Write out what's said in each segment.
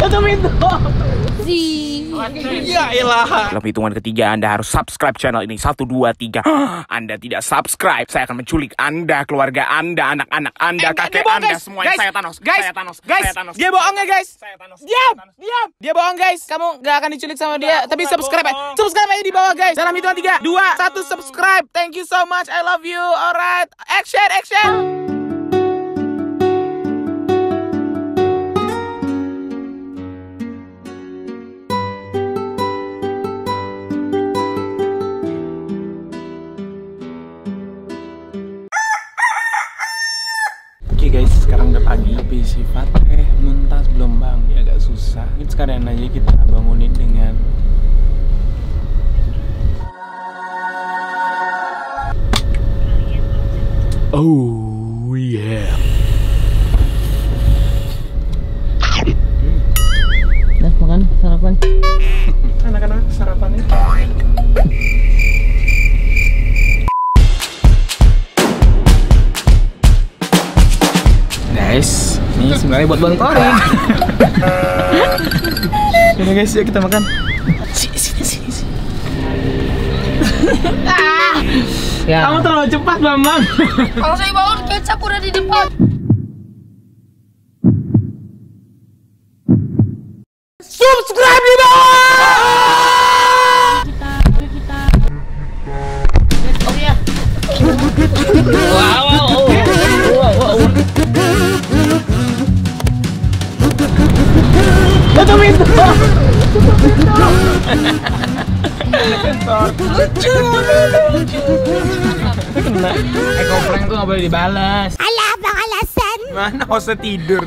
Tutup pintu. Ya ilah. Dalam hitungan ketiga Anda harus subscribe channel ini. 1, 2, 3. Anda tidak subscribe, saya akan menculik Anda, keluarga Anda, anak-anak Anda, kakek Anda, semuanya. Saya Thanos. Guys, saya Thanos. Guys, dia bohong ya guys. Saya Thanos. Diam, diam. Dia bohong guys. Kamu gak akan diculik sama dia. Tapi subscribe, subscribe aja di bawah guys. Dalam hitungan 3, 2, 1, subscribe. Thank you so much. I love you. Alright, action, action. Guys, sekarang udah pagi, tapi si Fatin muntah belum bang, dia agak susah. Mungkin sekarang aja kita bangunin dengan oh yeah. Udah makan sarapan? Anak-anak sarapannya. Guys, ini sebenarnya buat Bang Tori. Ini guys, yuk kita makan. Sini. Ah, ya. Kamu terlalu cepat, Bambang. Kalau saya bangun, kecap udah di depan. Subscribe di bawah. Kita. Oh iya. Wow. Tutup pintu. Lucu, lucu. Kena. Komplain tuh nggak boleh dibalas. Alah, bang alasan. Mana hostnya tidur?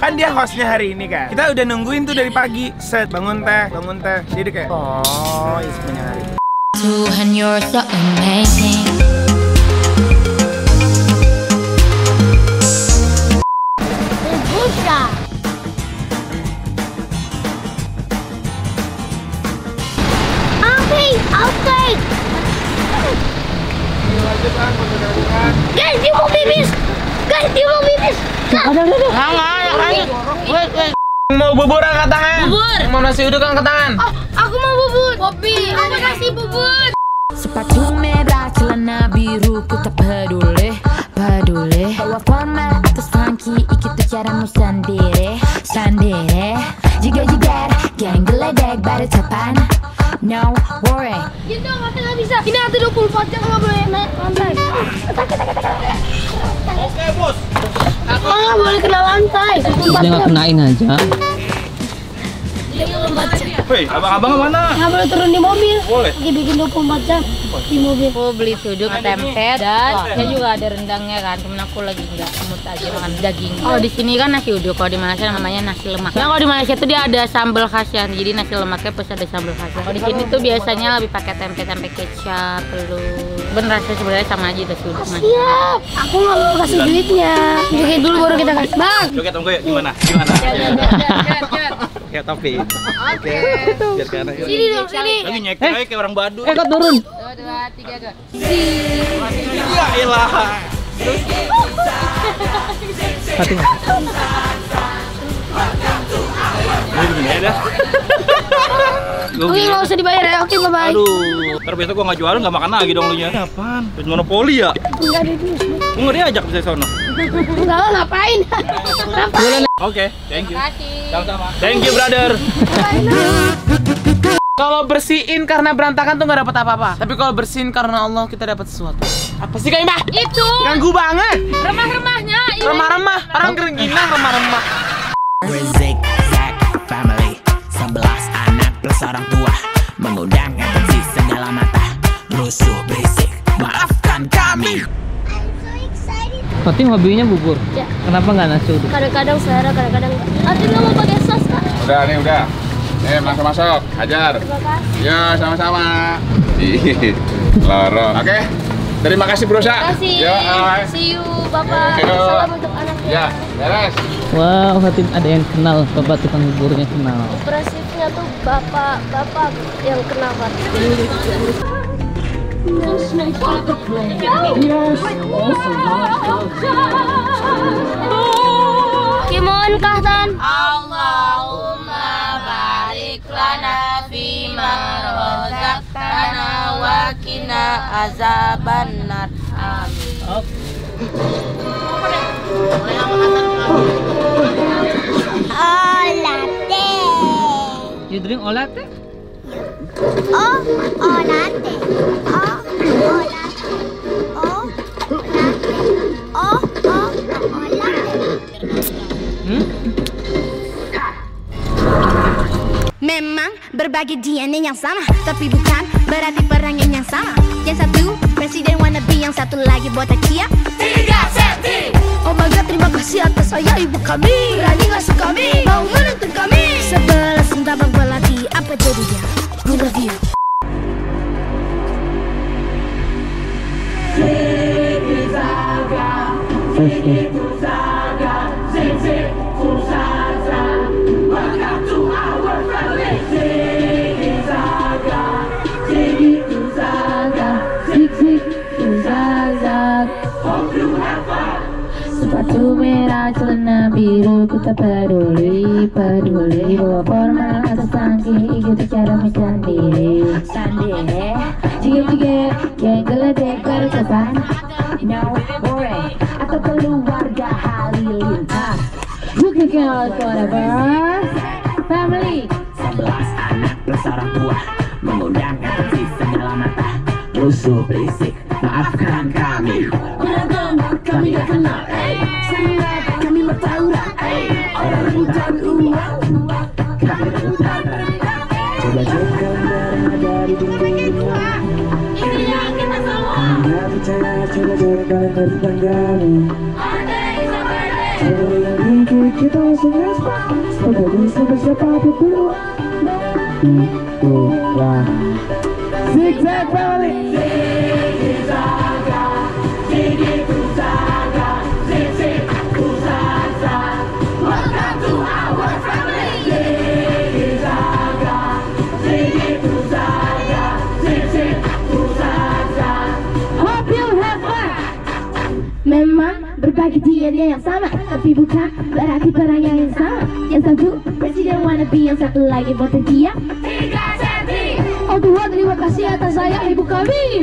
Kan dia hostnya hari ini kan. Kita udah nungguin tuh dari pagi. Set, bangun teh. Jadi kayak, oh, ini sebenarnya hari. Tuhan, you're so amazing. Outside. Guys, dia mau pipis. Wait. Mau bubur angkat tangan. Bubur. Mau nasi uduk angkat tangan. Oh, aku mau bubur. Kopi. Aku nasi bubur. Sepatu merah, celana biru, ku tak peduli. Bawa format atas tangki, itu caramu sendiri. Jigar, geng geledek, baru capan. No worry. Gitu nggak bisa. Ini nanti 24 jam nggak boleh naik lantai. Oke bos. Aku nggak boleh kena lantai. Jangan kenain aja. Hei, abang mana? Nggak boleh turun di mobil. Boleh. Bikin 24 jam di mobil. Aku beli sudut tempe dan saya juga ada rendangnya kan. Temen aku lagi nggak semut aja makan daging. Oh di sini kan nasi uduk. Kalau di Malaysia namanya nasi lemak. Nah kalau di Malaysia tuh dia ada sambal khasian. Jadi nasi lemaknya pasti ada sambal khasian. Kalau di sini tuh biasanya lebih pakai tempe kecap, telur. Benerasnya sebenarnya sama aja nasi uduk. Siap. Aku nggak mau kasih duitnya. Joget dulu baru kita kasih bang. Joget tunggu yuk. Gimana? Ya tapi oke. Sini dong, sini. Lagi nyeker kayak orang Baduy. Ikut turun. 2, 3 go. Ya ilah. Fatin. Oke, nggak usah dibayar ya. Oke, bye-bye. Aduh, ntar besok gua nggak jualan, nggak makan lagi dong lu nya. Apaan? Monopoli ya? Enggak ada duit. Gua diajak bisa sono. Enggak lah, ngapain? Oke, thank you. Sama-sama. Thank you, brother. Kalau bersihin karena berantakan tuh nggak dapat apa-apa. Tapi kalau bersihin karena Allah kita dapat sesuatu. Apa sih Kak Imah? Itu. Ganggu banget. Remah-remahnya. Remah-remah. Orang gerengginang remah-remah. Ziggy Zagga family. 11 anak plus orang tua mengundang atensi segala mata. Rusuh berisik. Maafkan kami. Fatin hobinya bubur. Ya. Kenapa nggak nasi uduk? Kadang-kadang selera, kadang-kadang nggak. Fatin nggak mau pakai sos kak? Udah. Nih masuk, hajar. Terima kasih. Ya sama-sama. Lorong. Oke. Terima kasih Bro Sa. Terima kasih. See you Bapak. Salam untuk anaknya. Ya, beres. Wow, Fatin ada yang kenal Bapak tukang buburnya kenal. Impresifnya tuh Bapak yang kenal Fatin. Yes, next to the play. Yes, also watch the play. Kimon Kahtan. Allahumma. azabannar. Olate. You drink olate? Oh, olate. Oh, olate. Oh, olate. Oh, oh, olate. Memang berbagi DNA yang sama, tapi bukan berarti perangnya yang sama. Yang satu presiden wannabe, yang satu lagi botak kia. Tiga senti. Oh my god, terima kasih atas ayah ibu kami. Berani ngasuh kami, mau menuntun kami. Sebelas tabang belati, apa jadinya? We love you. Ziggy Zagga, Ziggy Zagga, Ziggy Zagga. Welcome to our family. Ziggy Zagga, Ziggy Zagga, Ziggy Zagga. Hope you have fun. Sepatu merah, celana biru, ku tak peduli. Bawa formal atau sanggih, gitu cara mencari diri. Sandih, jigit-jigit, geng geledek berkesan. No worry, atau keluarga halilintar. You can count forever family. 11 anak bersarang buah, mengundang atensi segala mata. Rusuh berisik, maafkan kami. Beragam, kami gak kenal. Sangat, kami bertauran. Orang hutan uang, kami berhutan. Coba-coba berada di dunia. Ini yang kita semua. Nggak percaya, coba-coba kalian terbang kami. Coba lagi kita langsung respon. Semoga bisa bersiapa pukul. Itulah Zigzag Family. Ziggy Zagga, Ziggy Zagga, Ziggy Zagga. Welcome to our family. Ziggy Zagga, Ziggy Zagga, Ziggy Zagga. Hope you have fun. Memang berbagi DNA yang sama, tapi bukan berarti perang yang sama. Yang satu presiden wannabe, yang satu lagi botak dia. Tiga senti. Oh Tuhan, terima kasih atas saya ibu kami.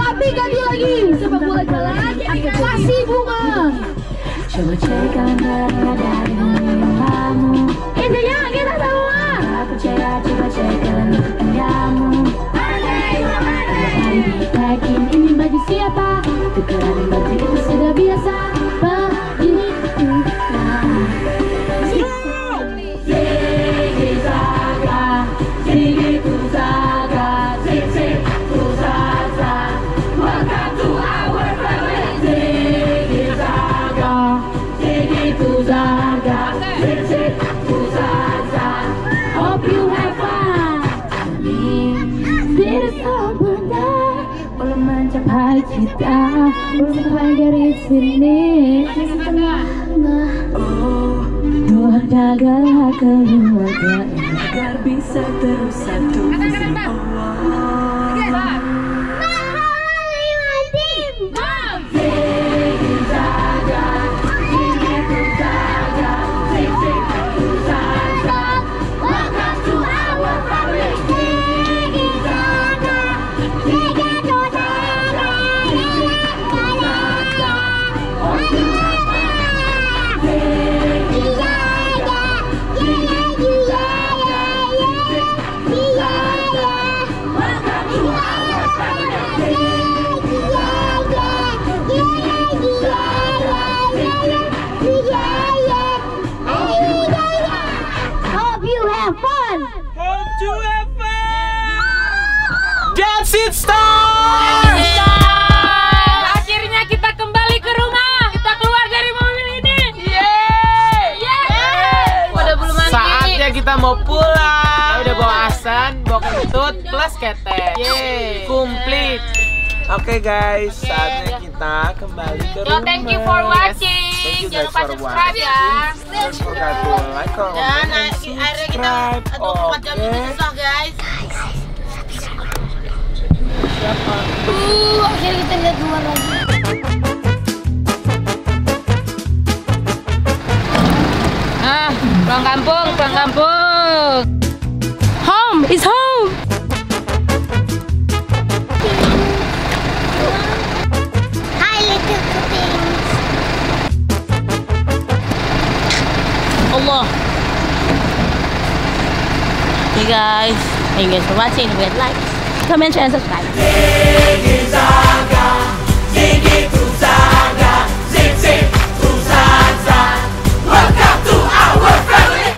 Kami ganti lagi. Sepak bola jalan, aku kasih bunga. Coba cek kamera dari mamamu. Intinya kita semua. Aku percaya, coba cek kamera kamu. Takin ini baju siapa? Tukeran baju itu sudah biasa. Begini tuh. Ziggy Zagga, Ziggy Zagga, Ziggy Zagga. Welcome to our family. Ziggy Zagga, Ziggy Zagga, Ziggy Zagga. Hope you have fun. This is our mencap hari kita belum keluar dari sini. Oh Tuhan, jagalah keluarga agar bisa terus satu. That's it, stars! Akhirnya kita kembali ke rumah. Kita keluar dari mobil ini. Udah belum mandi. Saatnya kita mau pulang. Udah bawa Hasan, bawa kentut, plus ketek. Komplit. Oke guys, saatnya kita kembali ke rumah. Thank you for watching. Jangan lupa subscribe ya. Jangan lupa like, comment, dan akhirnya kita 24 jam ini susah guys. Akhirnya kita lihat luar lagi. Ah, pulang kampung, pulang kampung. Home is home. Hey guys, thank you guys for watching. If you like, comment, share, and subscribe.